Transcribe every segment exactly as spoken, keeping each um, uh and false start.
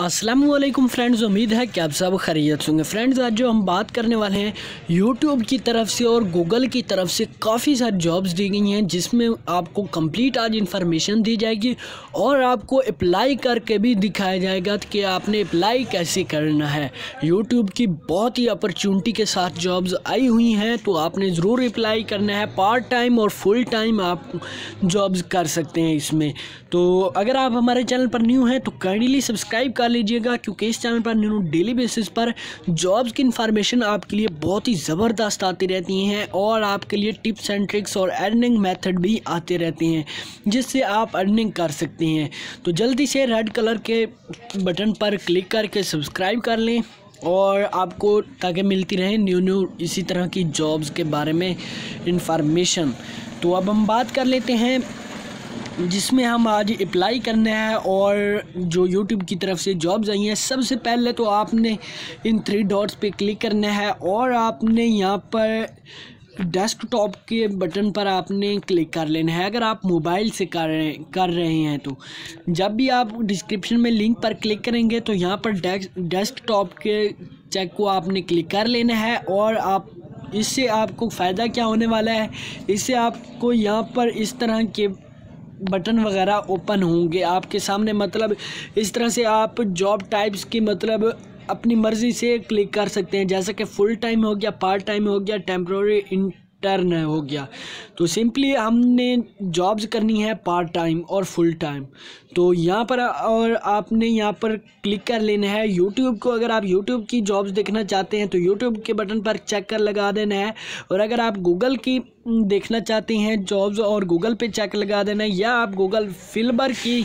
अस्सलामुअलैकुम फ्रेंड्स, उम्मीद है कि आप सब खैरियत होंगे। फ्रेंड्स, आज जो हम बात करने वाले हैं यूट्यूब की तरफ से और गूगल की तरफ से काफ़ी सारी जॉब्स दी गई हैं, जिसमें आपको कंप्लीट आज इन्फॉर्मेशन दी जाएगी और आपको अप्लाई करके भी दिखाया जाएगा कि आपने अप्लाई कैसे करना है। यूट्यूब की बहुत ही अपॉर्चुनिटी के साथ जॉब्स आई हुई हैं, तो आपने ज़रूर अप्लाई करना है। पार्ट टाइम और फुल टाइम आप जॉब्स कर सकते हैं इसमें। तो अगर आप हमारे चैनल पर न्यू हैं तो काइंडली सब्सक्राइब कर लीजिएगा, क्योंकि इस चैनल पर न्यू डेली बेसिस पर जॉब्स की इन्फॉर्मेशन आपके लिए बहुत ही ज़बरदस्त आती रहती हैं और आपके लिए टिप्स एंड ट्रिक्स और अर्निंग मेथड भी आते रहते हैं, जिससे आप अर्निंग कर सकते हैं। तो जल्दी से रेड कलर के बटन पर क्लिक करके सब्सक्राइब कर लें और आपको ताकि मिलती रहे न्यू न्यू इसी तरह की जॉब्स के बारे में इन्फॉर्मेशन। तो अब हम बात कर लेते हैं जिसमें हम आज अप्लाई करना है और जो YouTube की तरफ से जॉब्स आई हैं। सबसे पहले तो आपने इन थ्री डॉट्स पे क्लिक करना है और आपने यहाँ पर डेस्कटॉप के बटन पर आपने क्लिक कर लेना है अगर आप मोबाइल से कर रहे कर रहे हैं तो। जब भी आप डिस्क्रिप्शन में लिंक पर क्लिक करेंगे तो यहाँ पर डेस्कटॉप के चेक को आपने क्लिक कर लेना है और आप इससे आपको फ़ायदा क्या होने वाला है, इससे आपको यहाँ पर इस तरह के बटन वगैरह ओपन होंगे आपके सामने। मतलब इस तरह से आप जॉब टाइप्स की मतलब अपनी मर्ज़ी से क्लिक कर सकते हैं, जैसे कि फुल टाइम हो गया, पार्ट टाइम हो गया, टेम्प्रोरी इंटर्न हो गया। तो सिंपली हमने जॉब्स करनी है पार्ट टाइम और फुल टाइम, तो यहाँ पर और आपने यहाँ पर क्लिक कर लेना है यूट्यूब को। अगर आप यूट्यूब की जॉब्स देखना चाहते हैं तो यूट्यूब के बटन पर चेक कर लगा देना है, और अगर आप गूगल की देखना चाहते हैं जॉब्स और गूगल पे चेक लगा देना है, या आप गूगल फिल्बर की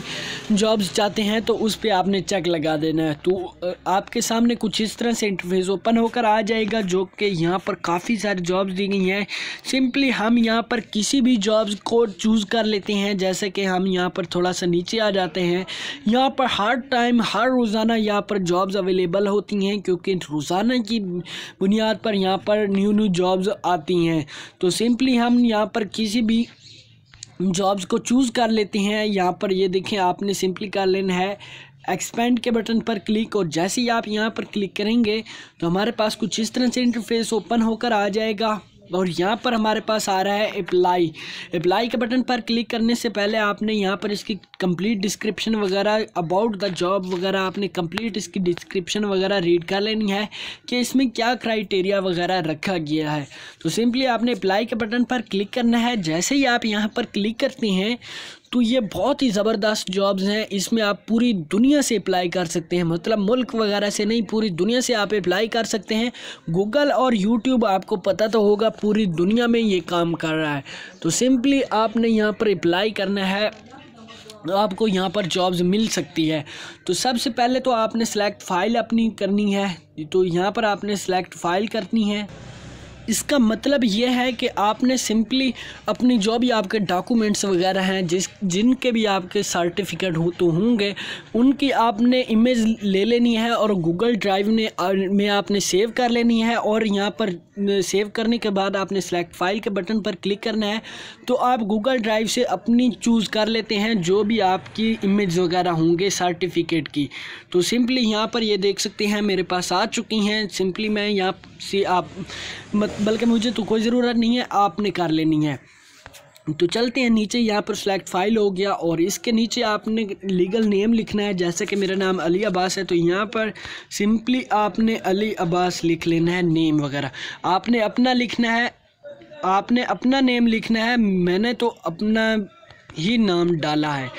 जॉब्स चाहते हैं तो उस पर आपने चेक लगा देना है। तो आपके सामने कुछ इस तरह से इंटरफेस ओपन होकर आ जाएगा, जो कि यहाँ पर काफ़ी सारी जॉब्स दी गई हैं। सिंपली हम यहाँ पर किसी भी जॉब्स को चूज़ कर लेते हैं, जैसे कि हम यहाँ पर थोड़ा सा नीचे आ जाते हैं। यहाँ पर हर टाइम हर रोज़ाना यहाँ पर जॉब्स अवेलेबल होती हैं, क्योंकि रोज़ाना की बुनियाद पर यहाँ पर न्यू न्यू जॉब्स आती हैं। तो सिंपली हम यहाँ पर किसी भी जॉब्स को चूज़ कर लेते हैं। यहाँ पर ये देखें, आपने सिंपली कर लेना है एक्सपेंड के बटन पर क्लिक, और जैसे ही आप यहाँ पर क्लिक करेंगे तो हमारे पास कुछ इस तरह से इंटरफेस ओपन होकर आ जाएगा, और यहाँ पर हमारे पास आ रहा है अप्लाई। अप्लाई के बटन पर क्लिक करने से पहले आपने यहाँ पर इसकी कंप्लीट डिस्क्रिप्शन वगैरह, अबाउट द जॉब वगैरह, आपने कंप्लीट इसकी डिस्क्रिप्शन वगैरह रीड कर लेनी है कि इसमें क्या क्राइटेरिया वगैरह रखा गया है। तो सिंपली आपने अप्लाई के बटन पर क्लिक करना है। जैसे ही आप यहाँ पर क्लिक करते हैं तो ये बहुत ही ज़बरदस्त जॉब्स हैं, इसमें आप पूरी दुनिया से अप्लाई कर सकते हैं। मतलब मुल्क वगैरह से नहीं, पूरी दुनिया से आप अप्लाई कर सकते हैं। गूगल और यूट्यूब, आपको पता तो होगा, पूरी दुनिया में ये काम कर रहा है। तो सिंपली आपने यहाँ पर अप्लाई करना है, आपको यहाँ पर जॉब्स मिल सकती है। तो सबसे पहले तो आपने सेलेक्ट फ़ाइल अपनी करनी है, तो यहाँ पर आपने सेलेक्ट फ़ाइल करनी है। इसका मतलब यह है कि आपने सिंपली अपनी जो भी आपके डॉक्यूमेंट्स वगैरह हैं, जिस जिनके भी आपके सर्टिफिकेट हो तो होंगे, उनकी आपने इमेज ले लेनी है और गूगल ड्राइव ने में आपने सेव कर लेनी है। और यहाँ पर सेव करने के बाद आपने सेलेक्ट फ़ाइल के बटन पर क्लिक करना है। तो आप गूगल ड्राइव से अपनी चूज़ कर लेते हैं जो भी आपकी इमेज वगैरह होंगे सर्टिफिकेट की। तो सिंपली यहाँ पर ये देख सकते हैं मेरे पास आ चुकी हैं। सिंपली मैं यहाँ से आप मत बल्कि मुझे तो कोई ज़रूरत नहीं है, आपने कर लेनी है। तो चलते हैं नीचे, यहाँ पर सेलेक्ट फ़ाइल हो गया और इसके नीचे आपने लीगल नेम लिखना है। जैसे कि मेरा नाम अली अब्बास है, तो यहाँ पर सिंपली आपने अली अब्बास लिख लेना है। नेम वगैरह आपने अपना लिखना है, आपने अपना नेम लिखना है। मैंने तो अपना ही नाम डाला है,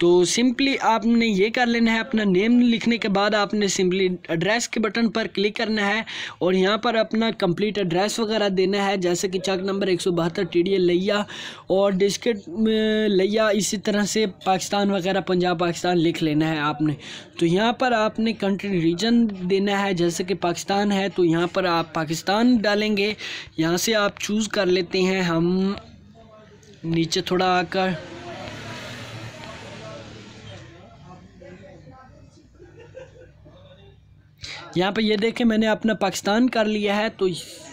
तो सिंपली आपने ये कर लेना है। अपना नेम लिखने के बाद आपने सिंपली एड्रेस के बटन पर क्लिक करना है और यहाँ पर अपना कंप्लीट एड्रेस वगैरह देना है, जैसे कि चक नंबर एक सौ बहत्तर टी डी ए लिया और डिस्ट्रिक्ट लिया, इसी तरह से पाकिस्तान वगैरह पंजाब पाकिस्तान लिख लेना है आपने। तो यहाँ पर आपने कंट्री रीजन देना है, जैसे कि पाकिस्तान है तो यहाँ पर आप पाकिस्तान डालेंगे। यहाँ से आप चूज़ कर लेते हैं, हम नीचे थोड़ा आकर यहाँ पे ये देखें मैंने अपना पाकिस्तान कर लिया है, तो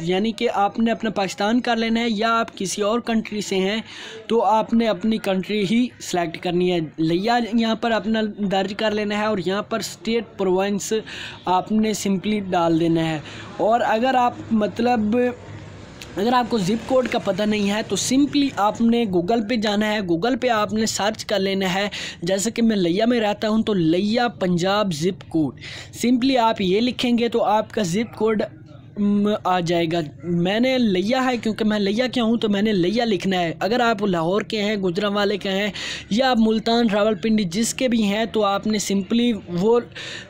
यानी कि आपने अपना पाकिस्तान कर लेना है, या आप किसी और कंट्री से हैं तो आपने अपनी कंट्री ही सिलेक्ट करनी है। लिया यहाँ पर अपना दर्ज कर लेना है और यहाँ पर स्टेट प्रोविंस आपने सिंपली डाल देना है। और अगर आप मतलब अगर आपको ज़िप कोड का पता नहीं है तो सिंपली आपने गूगल पे जाना है, गूगल पे आपने सर्च कर लेना है। जैसे कि मैं लिया में रहता हूं तो लिया पंजाब ज़िप कोड सिंपली आप ये लिखेंगे तो आपका ज़िप कोड आ जाएगा। मैंने लिया है क्योंकि मैं लिया क्या हूँ तो मैंने लिया लिखना है। अगर आप लाहौर के हैं, गुजरांवाले के हैं, या आप मुल्तान, रावलपिंडी जिसके भी हैं तो आपने सिंपली वो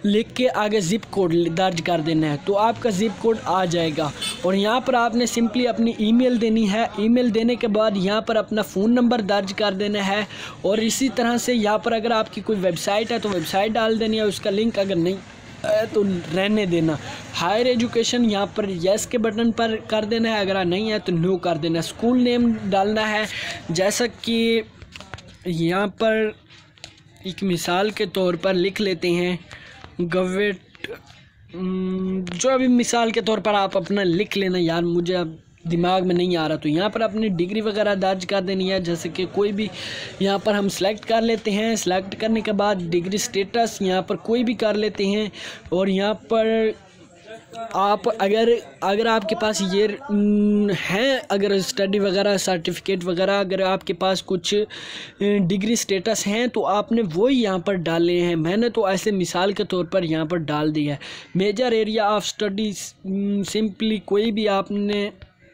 लिख के आगे ज़िप कोड दर्ज कर देना है, तो आपका ज़िप कोड आ जाएगा। और यहाँ पर आपने सिंपली अपनी ईमेल देनी है। ईमेल देने के बाद यहाँ पर अपना फ़ोन नंबर दर्ज कर देना है। और इसी तरह से यहाँ पर अगर आपकी कोई वेबसाइट है तो वेबसाइट डाल देनी है, उसका लिंक अगर नहीं तो रहने देना। हायर एजुकेशन यहाँ पर येस के बटन पर कर देना है, अगर नहीं है तो नो कर देना। स्कूल नेम डालना है, जैसा कि यहाँ पर एक मिसाल के तौर पर लिख लेते हैं गवर्नमेंट, जो अभी मिसाल के तौर पर आप अपना लिख लेना, यार मुझे अब दिमाग में नहीं आ रहा। तो यहाँ पर अपनी डिग्री वगैरह दर्ज कर देनी है, जैसे कि कोई भी यहाँ पर हम सिलेक्ट कर लेते हैं। सिलेक्ट करने के बाद डिग्री स्टेटस यहाँ पर कोई भी कर लेते हैं। और यहाँ पर आप अगर अगर आपके पास ये हैं, अगर स्टडी वगैरह सर्टिफिकेट वगैरह अगर आपके पास कुछ डिग्री स्टेटस हैं तो आपने वो ही यहाँ पर डाले हैं। मैंने तो ऐसे मिसाल के तौर पर यहाँ पर डाल दिया है। Major area of study simply कोई भी आपने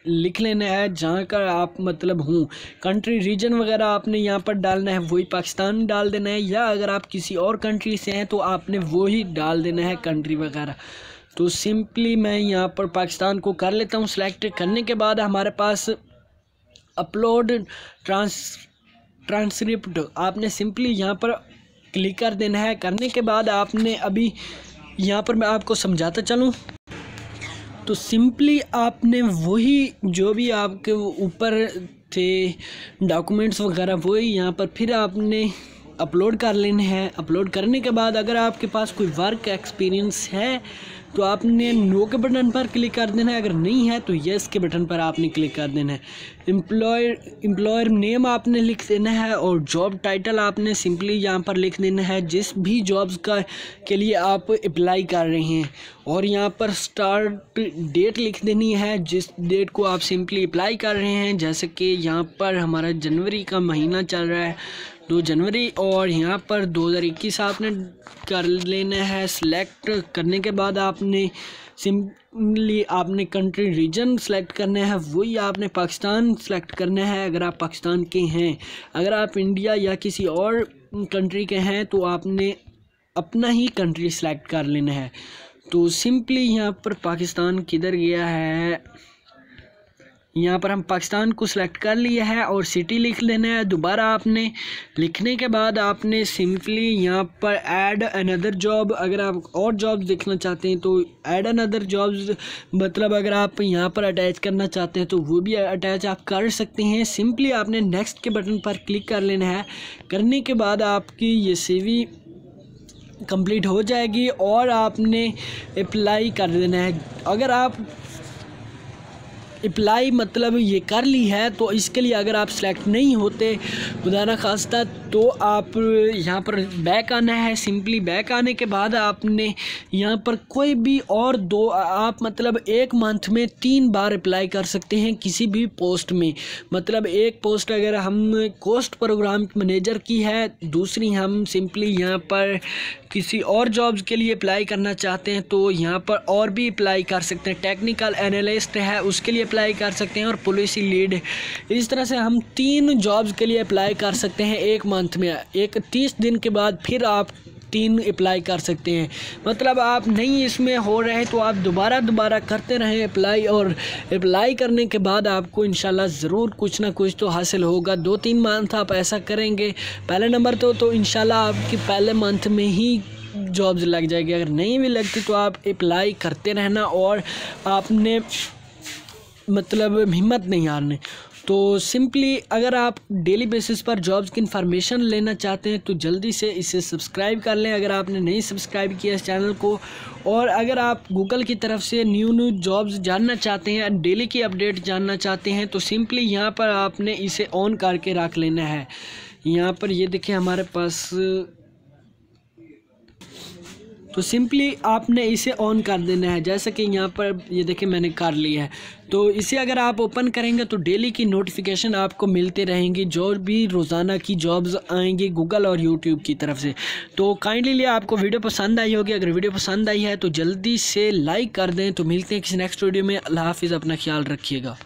लिख लेना है जहाँ का आप मतलब हूँ। कंट्री, रीजन वगैरह आपने यहाँ पर डालना है, वही पाकिस्तान डाल देना है, या अगर आप किसी और कंट्री से हैं तो आपने वो ही डाल देना है कंट्री वगैरह। तो सिंपली मैं यहाँ पर पाकिस्तान को कर लेता हूँ। सेलेक्ट करने के बाद हमारे पास अपलोड ट्रांस ट्रांसक्रिप्ट आपने सिंपली यहाँ पर क्लिक कर देना है। करने के बाद आपने अभी यहाँ पर मैं आपको समझाता चलूँ तो सिंपली आपने वही जो भी आपके ऊपर थे डॉक्यूमेंट्स वगैरह वही यहाँ पर फिर आपने अपलोड कर लेने हैं। अपलोड करने के बाद अगर आपके पास कोई वर्क एक्सपीरियंस है तो आपने नो के बटन पर क्लिक कर देना है, अगर नहीं है तो येस के बटन पर आपने क्लिक कर देना है। एम्प्लॉयर एम्प्लॉयर नेम आपने लिख देना है और जॉब टाइटल आपने सिंपली यहाँ पर लिख देना है जिस भी जॉब्स का के लिए आप अप्लाई कर रहे हैं। और यहाँ पर स्टार्ट डेट लिख देनी है जिस डेट को आप सिंपली अप्लाई कर रहे हैं। जैसे कि यहाँ पर हमारा जनवरी का महीना चल रहा है, दो जनवरी, और यहाँ पर दो हज़ार इक्कीस आपने कर लेना है। सिलेक्ट करने के बाद आपने सिंपली आपने कंट्री, रीजन सेलेक्ट करना है, वही आपने पाकिस्तान सेलेक्ट करना है अगर आप पाकिस्तान के हैं। अगर आप इंडिया या किसी और कंट्री के हैं तो आपने अपना ही कंट्री सेलेक्ट कर लेना है। तो सिंपली यहाँ पर पाकिस्तान किधर गया है, यहाँ पर हम पाकिस्तान को सिलेक्ट कर लिया है और सिटी लिख लेना है दोबारा। आपने लिखने के बाद आपने सिंपली यहाँ पर ऐड अनदर जॉब, अगर आप और जॉब्स देखना चाहते हैं तो ऐड अनदर जॉब्स मतलब अगर आप यहाँ पर अटैच करना चाहते हैं तो वो भी अटैच आप कर सकते हैं। सिंपली आपने नेक्स्ट के बटन पर क्लिक कर लेना है। करने के बाद आपकी ये सीवी कंप्लीट हो जाएगी और आपने अप्लाई कर देना है। अगर आप अप्लाई मतलब ये कर ली है तो इसके लिए अगर आप सेलेक्ट नहीं होते खुदा ना खास्ता तो आप यहाँ पर बैक आना है। सिंपली बैक आने के बाद आपने यहाँ पर कोई भी और दो आप मतलब एक मंथ में तीन बार अप्लाई कर सकते हैं किसी भी पोस्ट में। मतलब एक पोस्ट अगर हम कोस्ट प्रोग्राम मैनेजर की है, दूसरी हम सिंपली यहाँ पर किसी और जॉब्स के लिए अप्लाई करना चाहते हैं तो यहाँ पर और भी अप्लाई कर सकते हैं। टेक्निकल एनालिस्ट है उसके लिए अप्लाई कर सकते हैं और पॉलिसी लीड, इस तरह से हम तीन जॉब्स के लिए अप्लाई कर सकते हैं एक मंथ में। एक तीस दिन के बाद फिर आप तीन अप्लाई कर सकते हैं। मतलब आप नहीं इसमें हो रहे तो आप दोबारा दोबारा करते रहें अप्लाई, और अप्लाई करने के बाद आपको इंशाल्लाह ज़रूर कुछ ना कुछ तो हासिल होगा। दो तीन मंथ आप ऐसा करेंगे, पहले नंबर तो, तो इंशाल्लाह आपकी पहले मंथ में ही जॉब्स लग जाएगी। अगर नहीं भी लगती तो आप अप्लाई करते रहना और आपने मतलब हिम्मत नहीं हारने। तो सिंपली अगर आप डेली बेसिस पर जॉब्स की इन्फॉर्मेशन लेना चाहते हैं तो जल्दी से इसे सब्सक्राइब कर लें अगर आपने नहीं सब्सक्राइब किया इस चैनल को। और अगर आप गूगल की तरफ से न्यू न्यू जॉब्स जानना चाहते हैं, डेली की अपडेट जानना चाहते हैं, तो सिंपली यहाँ पर आपने इसे ऑन करके रख लेना है। यहाँ पर ये देखिए हमारे पास, तो सिंपली आपने इसे ऑन कर देना है। जैसे कि यहाँ पर ये देखिए मैंने कर लिया है। तो इसे अगर आप ओपन करेंगे तो डेली की नोटिफिकेशन आपको मिलते रहेंगी, जो भी रोज़ाना की जॉब्स आएंगी गूगल और यूट्यूब की तरफ से। तो काइंडली आपको वीडियो पसंद आई होगी, अगर वीडियो पसंद आई है तो जल्दी से लाइक कर दें। तो मिलते हैं किसी नेक्स्ट वीडियो में। अल्लाह हाफिज़, अपना ख्याल रखिएगा।